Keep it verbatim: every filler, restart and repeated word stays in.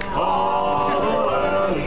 Far, far away,